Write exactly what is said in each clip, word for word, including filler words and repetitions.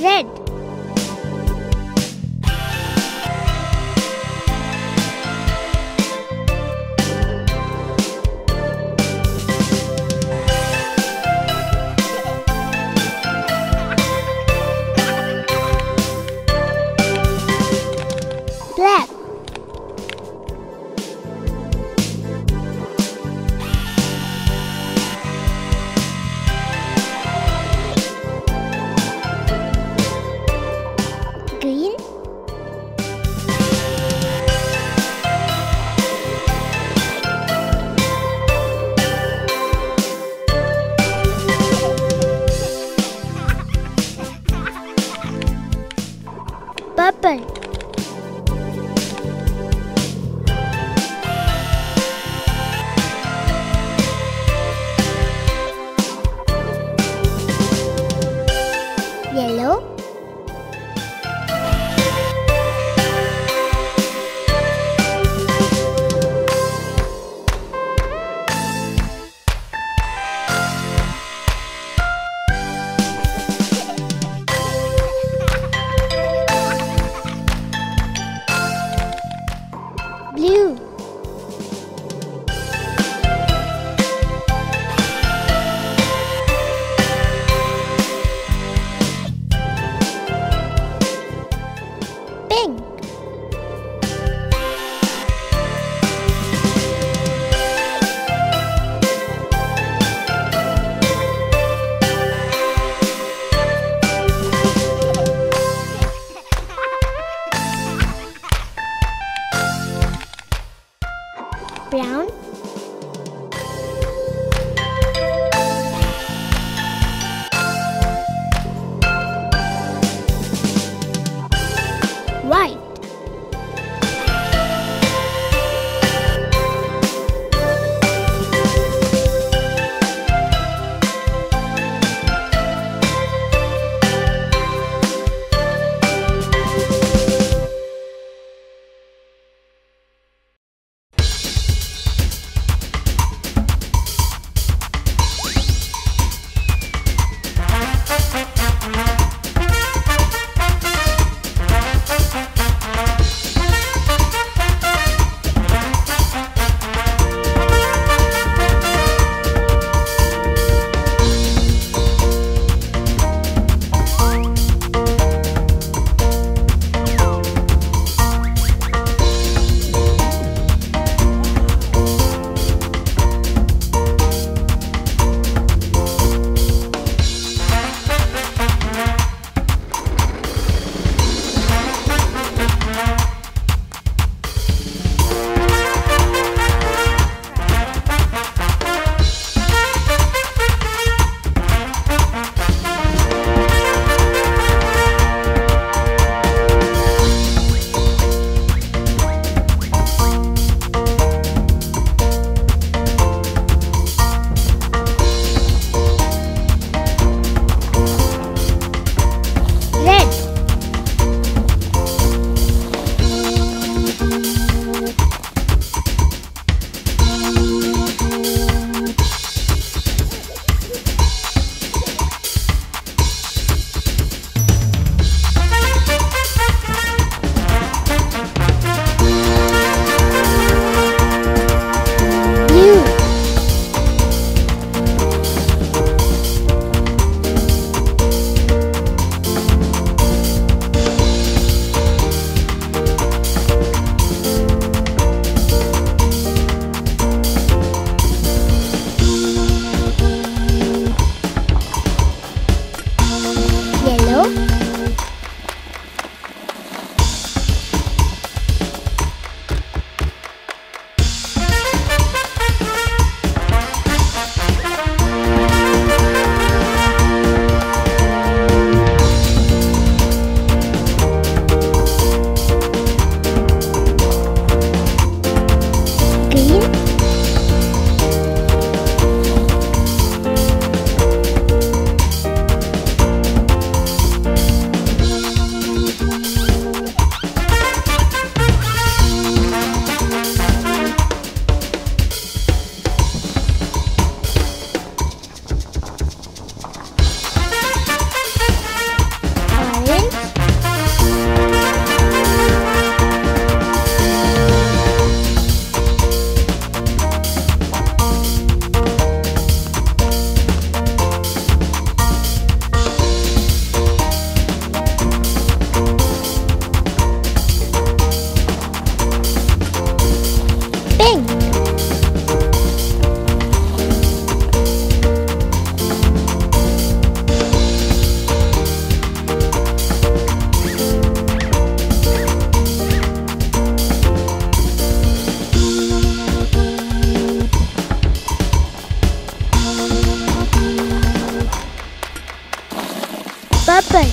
Red. Black. Green. Purple. Yellow. open.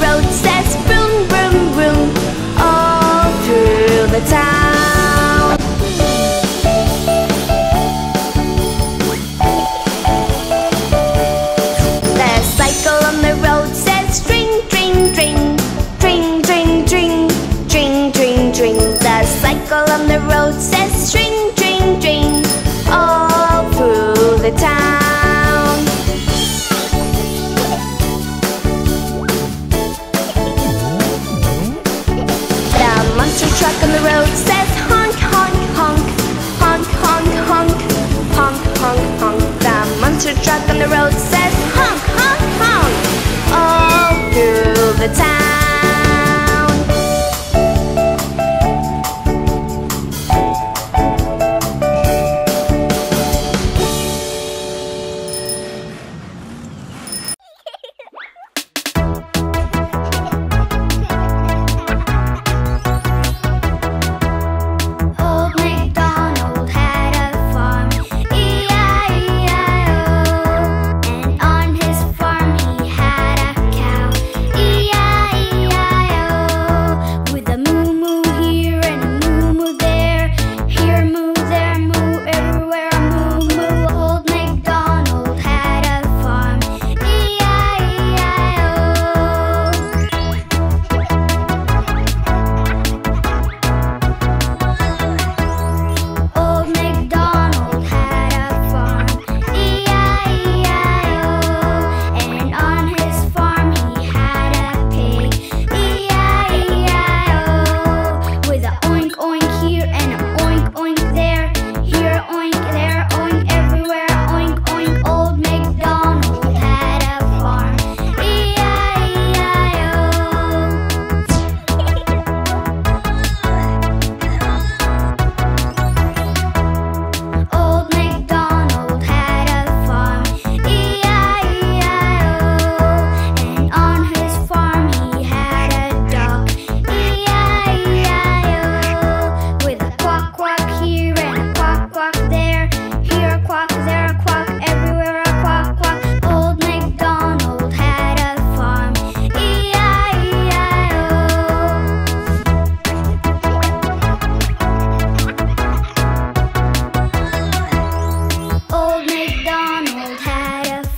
Vroom,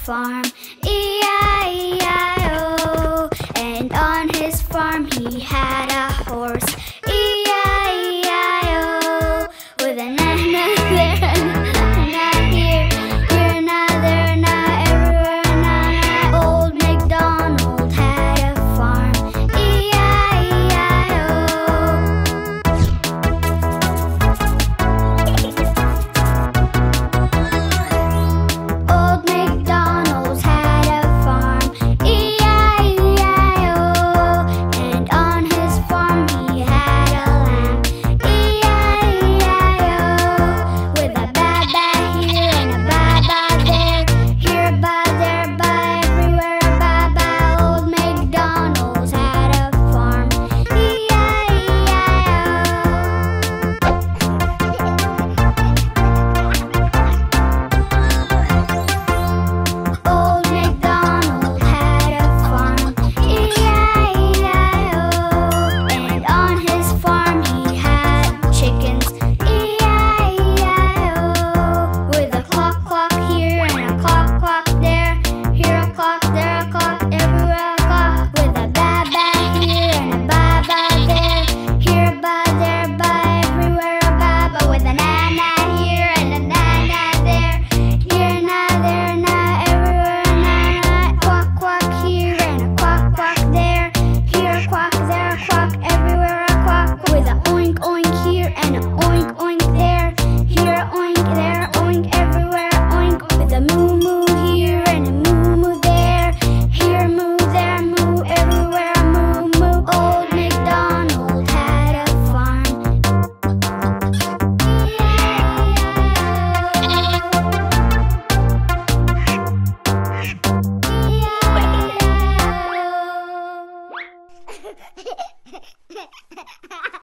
farm.